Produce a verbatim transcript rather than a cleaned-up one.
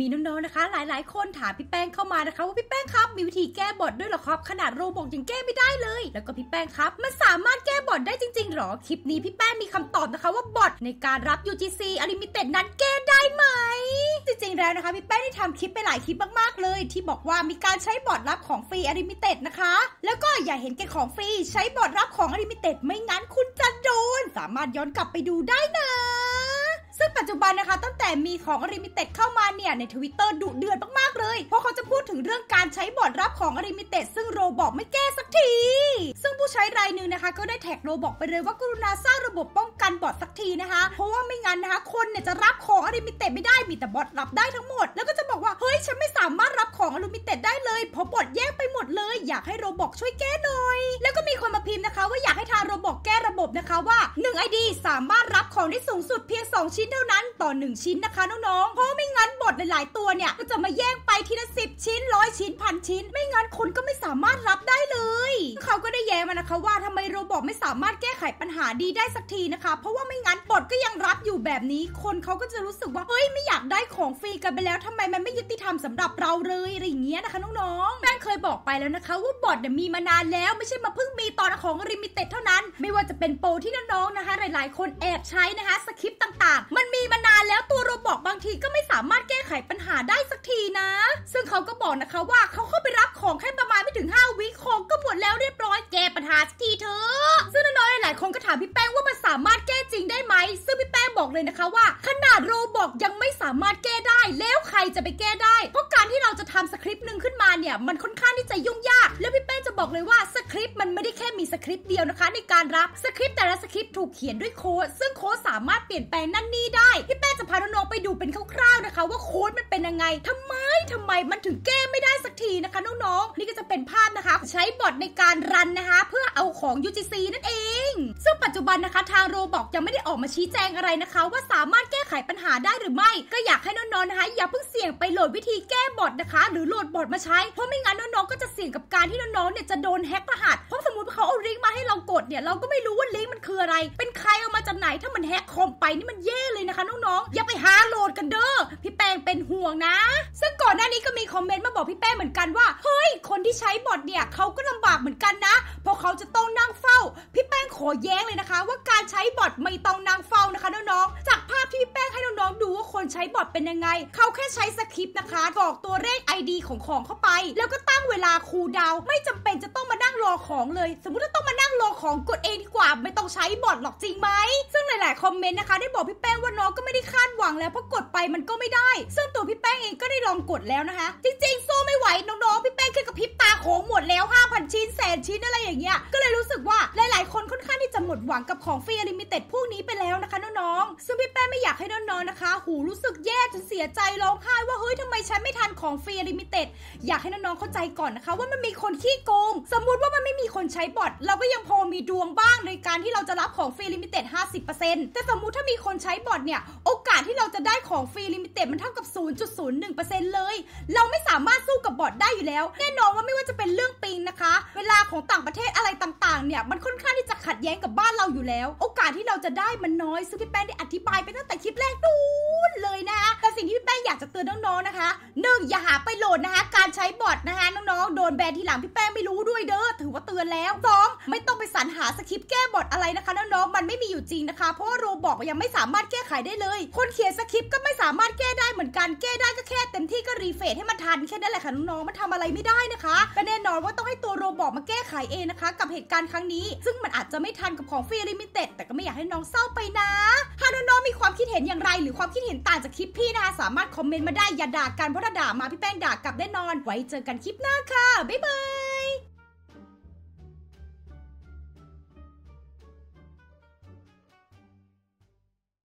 มีน้องๆนะคะหลายๆคนถามพี่แป้งเข้ามานะคะว่าพี่แป้งครับมีวิธีแก้บอทด้วยหรอครับขนาดโรบอทยังแก้ไม่ได้เลยแล้วก็พี่แป้งครับมันสามารถแก้บอทได้จริงๆหรอคลิปนี้พี่แป้งมีคำตอบนะคะว่าบอทในการรับ ยู จี ซี Unlimited นั้นแก้ได้ไหมจริงๆแล้วนะคะพี่แป้งได้ทำคลิปไปหลายคลิปมากๆเลยที่บอกว่ามีการใช้บอทรับของฟรี Unlimited นะคะแล้วก็อย่าเห็นแก่ของฟรีใช้บอทรับของ Unlimited ไม่งั้นคุณจะโดนสามารถย้อนกลับไปดูได้นะซึ่งปัจจุบันนะคะตั้งแต่มีของ Unlimited เข้ามาเนี่ยใน ทวิตเตอร์ ดุเดือดมากๆเลยเพราะเขาจะพูดถึงเรื่องการใช้บอทรับของ Unlimited ซึ่งโรบอทไม่แก้สักทีซึ่งผู้ใช้รายหนึ่งนะคะก็ได้แท็กโรบอทไปเลยว่ากรุณาสร้างระบบป้องกันบอทสักทีนะคะเพราะว่าไม่งั้นนะคะคนเนี่ยจะรับของ Unlimited ไม่ได้มีแต่บอทรับได้ทั้งหมดแล้วก็จะบอกว่าเฮ้ยฉันไม่สามารถรับของ Unlimited ได้เลยเพราะบอทแยกไปหมดเลยอยากให้โรบอทช่วยแก้หน่อยแล้วก็มีคนมาพิมพ์นะคะว่าอยากให้ทางโรบอทแก้ระบบนะคะว่าหนึ่ง ไอ ดี สามารถรับของได้สูงสุดเพียงสองชิ้นเท่านั้นต่อหนึ่งชิ้นนะคะน้องๆเพราะไม่งั้นบอทหลายๆตัวเนี่ยก็จะมาแย่งไปทีละสิบชิ้นร้อยชิ้นพันชิ้นไม่งั้นคนก็ไม่สามารถรับได้เลยเขาก็ได้แย้งมานะคะว่าทำไมโรบอทไม่สามารถแก้ไขปัญหาดีได้สักทีนะคะเพราะว่าไม่งั้นบอทก็ยังรับอยู่แบบนี้คนเขาก็จะรู้สึกว่าเฮ้ยไม่อยากได้ของฟรีกันไปแล้วทำไมมันไม่ยุติธรรมสำหรับเราเลยอะไรอย่างเงี้ยนะคะน้องๆแป้งเคยบอกไปแล้วนะคะว่าบอทเนี่ยมีมานานแล้วไม่ใช่มาเพิ่งมีตอนของ Unlimited เท่านั้นไม่ว่าจะเป็นโปรที่น้องๆนะคะหลายๆคนแอบใช้นะคะสคริปต์ต่างๆมันมีมานานแล้วตัวโรบอทบางทีก็ไม่สามารถแก้ไขปัญหาได้สักทีนะซึ่งเขาก็บอกนะคะว่าเขาเข้าไปรับของแค่ประมาณไม่ถึงห้าวิของก็หมดแล้วเรียบร้อยแก้ปัญหาสักทีเถอะซึ่งน้อยๆหลายคนก็ถามพี่แป้งว่ามันสามารถแก้จริงได้ไหมซึ่งพี่แป้งบอกเลยนะคะว่าขนาดโรบอทยังไม่สามารถแก้ได้แล้วใครจะไปแก้ได้เพราะการที่เราจะทำสคริปต์หนึ่งขึ้นมาเนี่ยมันค่อนข้างที่จะยุ่งยากแล้วพี่แป้งจะบอกเลยว่าสคริปต์มันไม่ได้แค่มีสคริปต์เดียวนะคะในการรับสคริปต์แต่ละสคริปต์ถูกเขียนด้วยโค้ดซึ่งโค้ดสามารถเปลี่ยนแปลงนั่นนี่ได้พี่แป้งจะพาน้องๆไปดูเป็นคร่าวๆนะคะว่าโค้ดมันเป็นยังไงทำไมทำไมมันถึงแก้ไม่ได้สักทีนะคะน้องๆนี่ก็จะเป็นภาพนะคะใช้บอทในการรันนะคะเพื่อเอาของ ยู จี ซี นั่นเองซึ่งปัจจุบันนะคะทางโรบอทยังไม่ได้ออกมาชี้แจงอะไรนะคะว่าสามารถแก้ไขปัญหาได้หรือไม่ก็อยากให้น้องๆนะคะอย่าเพิ่งเสี่ยงไปโหลดวิธีแก้บอทนะคะหรือโหลดบอทมาใช้เพราะไม่งั้นน้องๆก็จะเสี่ยงกับการที่น้องๆเนี่ยจะโดนแฮกรหัสเพราะสมมติเขาเอาลิงก์มาให้เรากดเนี่ยเราก็ไม่รู้ว่าลิงก์มันคืออะไรเป็นใครเอามาจากไหนถ้ามันแฮกคอมไปนี่มันแย่เลยนะคะน้องๆอย่าไปหาโหลดกันเด้อพี่แป้งเป็นห่วงนะซึ่งก่อนหน้านี้ก็มีคอมเมนต์มาบอกพี่แป้งเหมือนกันว่าเฮ้ยคนที่ใช้บอทเนี่ยเขาก็ลำบากเหมือนกันนะเพราะเขาจะต้องนั่งเฝ้าพี่แป้งขอแย้งเลยนะคะว่าการใช้บอทไม่ต้องนั่งเฝ้านะคะน้องๆจากภาพที่พี่แป้งให้น้องๆดูว่าคนใช้บอทเป็นยังไงเขาแค่ใช้สคริปต์นะคะกรอกตัวเลข ไอ ดี ของของเข้าไปแล้วก็ตั้งเวลาคูลดาวน์ไม่จำเป็นจะต้องมานั่งรอของเลยสมมุติว่าต้องมานั่งรอของกดเองดีกว่าไม่ต้องใช้บอทหรอกจริงไหมซึ่งหลายๆคอมเมนต์นะคะได้บอกพี่แป้งว่าน้องก็ไม่ได้คาดหวังแล้วเพราะกดไปมันก็ไม่ได้ซึ่งตัวพี่แป้งเองก็ได้ลองกดแล้วนะคะจริงๆสู้ไม่ไหวน้องๆพี่แป้งแค่กระพริบตาของหมดแล้วห้าพันชิ้นแสนชิ้นอะไรอย่างเงี้ยก็เลยรู้สึกว่าหลายๆคนค่อนข้างที่จะหมดหวังกับของฟรี Unlimited พวกนี้ไปแล้วนะคะน้องๆซึ่งพี่แป้งไม่อยากให้น้องๆนะคะหูรู้สึกแย่จนเสียใจร้องไห้ว่าเฮ้ยทำไมฉันไม่ทันของฟรี Unlimited อยากให้น้องๆเข้าใจก่อนนะคะว่ามันมีคนขี้โกงสมมุติว่ามันไม่มีคนใช้บอทเราก็ยังพอมีดวงบ้างในการที่เราจะรับของฟรี Unlimited ห้าสิบเปอร์เซ็นต์ แต่สมมุติถ้ามีคนใช้บอทเนี่ยโอกาสที่เราจะได้ของฟรี Unlimited มันเท่ากับ ศูนย์จุดศูนย์หนึ่งเปอร์เซ็นต์ เลยเราไม่สามารถสู้กับบอทได้อยู่แล้วแน่นอนว่าไม่ว่าจะเป็นเรื่องปิงนะคะเวลาของต่างประเทศอะไรต่างๆเนี่ยมันค่อนข้างที่จะขัดแย้งกับบ้านเราอยู่แล้วโอกาสที่เราจะได้มันน้อยซึ่งพี่แป้งได้อธิบายไปตั้งแต่คลิปแรกนู่นเลยนะคะแต่สิ่งที่พี่แป้งอยากจะเตือนน้องๆนะคะหนึ่งอย่าหาไปโหลดนะคะการใช้บอทนะคะน้องๆโดนแบนทีหลังพี่แป้งไม่รู้ด้วยเด้อถือว่าเตือนแล้วสองไม่ต้องไปสรรหาสคริปต์แก้บอทอะไรนะคะน้องๆมันไม่มีอยู่จริงนะคะเพราะว่าโรบอทยังไม่สามารถแก้ไขได้เลยคนเขียนสคริปต์ก็ไม่สามารถแก้ได้เหมือนกันแก้ได้ก็แค่เต็มที่ก็รีเฟซให้มันทันแค่นั้นแหละค่ะน้องๆมันทำอะไรไม่ได้นะคะก็แน่นอนว่าต้องให้ตัวโรบอทมาแก้ไขเองนะคะกับเหตุการณ์ครั้งนี้ซึ่งมันอาจจะไม่ทันกับของฟรี Unlimited แต่ก็ไม่อยากให้น้องเศร้าไปนะถ้าน้องๆมีความคิดเห็นอย่างไรหรือความคิดเห็นต่างจากคลิปพี่นะคะสามารถคอมเมนต์มาได้อย่าด่ากันเพราะถ้าด่ามาพี่แป้งด่ากลับแน่นอนไว้เจอกันคลิปหน้าค่ะบ๊ายบาย